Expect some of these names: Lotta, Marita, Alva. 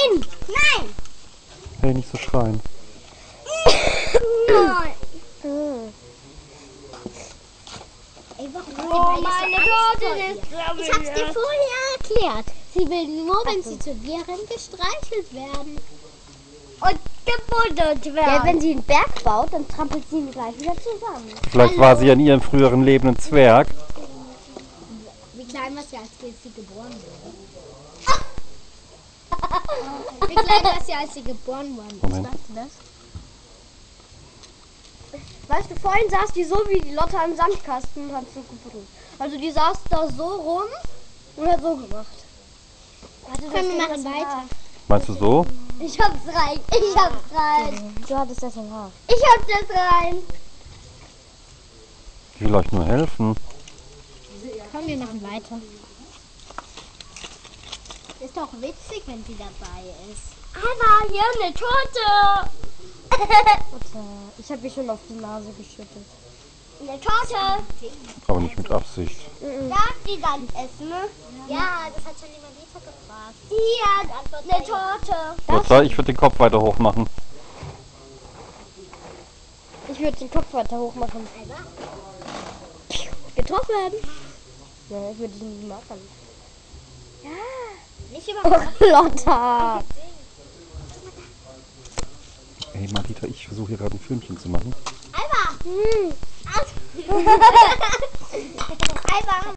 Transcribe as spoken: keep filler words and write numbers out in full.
Nein! Nein! Hey, nicht so schreien. Nein! Ey, warum oh, meine Tochter ist so. Ich hab's dir vorher erklärt. Sie will nur, wenn sie zu dir rennt, gestreichelt werden. Und gebuddelt werden. Ja, wenn sie einen Berg baut, dann trampelt sie ihn gleich wieder zusammen. Vielleicht Hallo. war sie ja in ihrem früheren Leben ein Zwerg. Wie klein war sie, als sie geboren wurde? Wie klein war sie, als sie geboren wurde? Was meinst du das? Weißt du, vorhin saß die so wie die Lotta im Sandkasten und hat so gebrüllt. Also die saß da so rum und hat so gemacht. Also können wir machen weiter. Nach. Meinst du so? Ich hab's rein, ich hab's rein. Du hattest das im Haar. Ich hab's jetzt rein. Ich will euch nur helfen. Komm, wir machen weiter. Ist doch witzig, wenn sie dabei ist. Alva, hier eine Torte. Ich hab ihr schon auf die Nase geschüttet. Eine Torte. Aber nicht mit Absicht. Mhm. Darf die dann essen? Ja, das hat schon die Marita gefragt. Hier, eine Torte. Lotta, ich würde den Kopf weiter hoch machen. Ich würde den Kopf weiter hoch machen. Getroffen. Ja, ich würde ihn nicht machen. Ja. Nicht über Lotta! Ey Marita, ich versuche hier gerade ein Filmchen zu machen. Alva! Hm. Alva!